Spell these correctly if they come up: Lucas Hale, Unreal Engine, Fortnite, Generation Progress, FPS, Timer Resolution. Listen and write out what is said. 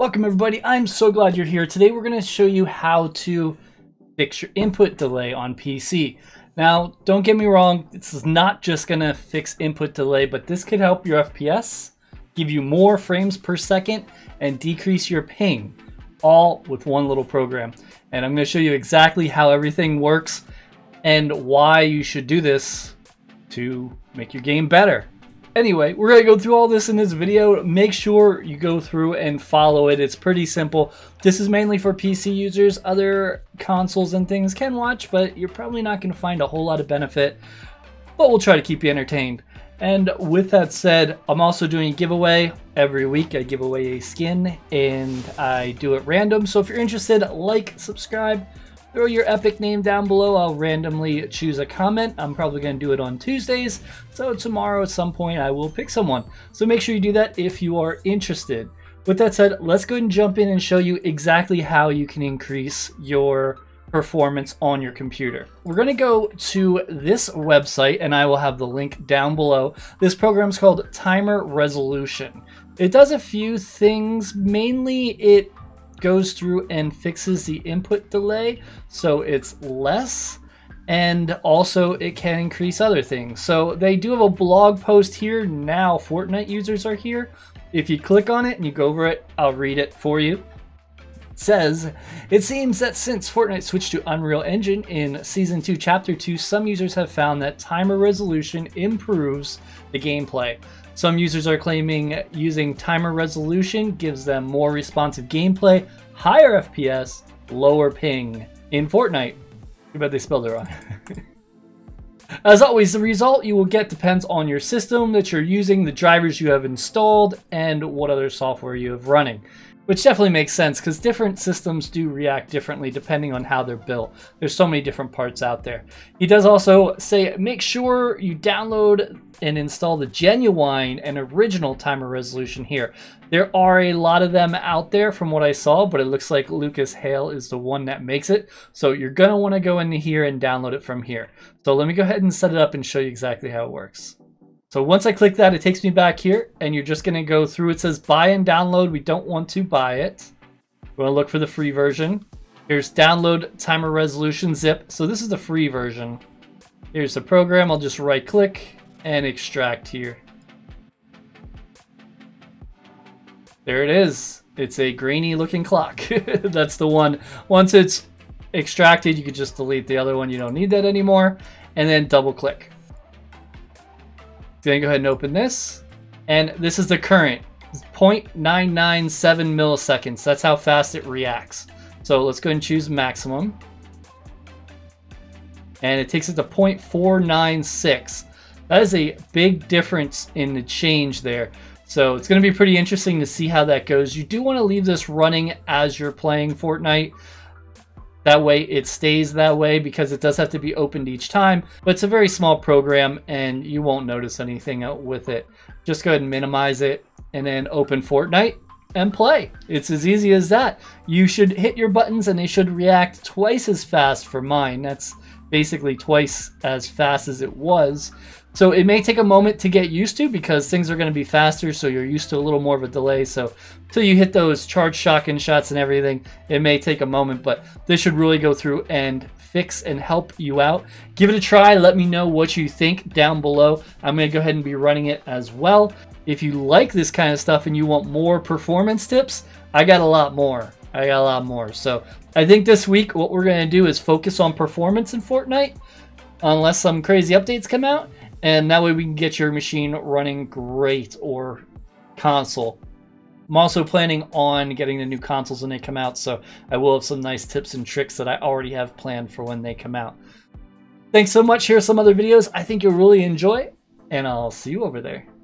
Welcome everybody, I'm so glad you're here. Today we're going to show you how to fix your input delay on PC. Now, don't get me wrong, this is not just going to fix input delay, but this could help your FPS, give you more frames per second, and decrease your ping, all with one little program. And I'm going to show you exactly how everything works and why you should do this to make your game better. Anyway, we're going to go through all this in this video. Make sure you go through and follow it. It's pretty simple. This is mainly for PC users. Other consoles and things can watch, but you're probably not going to find a whole lot of benefit. But we'll try to keep you entertained. And with that said, I'm also doing a giveaway. Every week I give away a skin and I do it random. So if you're interested, like, subscribe, throw your epic name down below. I'll randomly choose a comment. I'm probably going to do it on Tuesdays. So tomorrow at some point I will pick someone. So make sure you do that if you are interested. With that said, let's go ahead and jump in and show you exactly how you can increase your performance on your computer. We're going to go to this website and I will have the link down below. This program is called Timer Resolution. It does a few things. Mainly it goes through and fixes the input delay so it's less, and also it can increase other things. So they do have a blog post here. Now Fortnite users are here. If you click on it and you go over it, I'll read it for you. It says, it seems that since Fortnite switched to Unreal Engine in Season 2, Chapter 2, some users have found that timer resolution improves the gameplay. Some users are claiming using timer resolution gives them more responsive gameplay, higher FPS, lower ping in Fortnite. Too bad they spelled it wrong. As always, the result you will get depends on your system that you're using, the drivers you have installed, and what other software you have running. Which definitely makes sense because different systems do react differently depending on how they're built. There's so many different parts out there. He does also say make sure you download and install the genuine and original timer resolution here. There are a lot of them out there from what I saw, but it looks like Lucas Hale is the one that makes it. So you're going to want to go into here and download it from here. So let me go ahead and set it up and show you exactly how it works. So once I click that, it takes me back here and you're just going to go through. It says buy and download. We don't want to buy it. We want to look for the free version. Here's download timer resolution zip. So this is the free version. Here's the program. I'll just right click and extract here. There it is. It's a grainy looking clock. That's the one. Once it's extracted, you could just delete the other one. You don't need that anymore. And then double click. Gonna go ahead and open this, and this is the current. It's 0.997 milliseconds. That's how fast it reacts. So let's go ahead and choose maximum, and it takes it to 0.496. That is a big difference in the change there. So it's gonna be pretty interesting to see how that goes. You do want to leave this running as you're playing Fortnite. That way it stays that way because it does have to be opened each time, but it's a very small program and you won't notice anything with it. Just go ahead and minimize it and then open Fortnite and play. It's as easy as that. You should hit your buttons and they should react twice as fast for mine. That's basically twice as fast as it was. So it may take a moment to get used to because things are going to be faster, so you're used to a little more of a delay. So until you hit those charge shotgun shots and everything, it may take a moment, but this should really go through and fix and help you out. Give it a try. Let me know what you think down below. I'm going to go ahead and be running it as well. If you like this kind of stuff and you want more performance tips, I got a lot more. So I think this week what we're going to do is focus on performance in Fortnite unless some crazy updates come out. And that way we can get your machine running great, or console. I'm also planning on getting the new consoles when they come out, so I will have some nice tips and tricks that I already have planned for when they come out. Thanks so much. Here are some other videos I think you'll really enjoy, and I'll see you over there.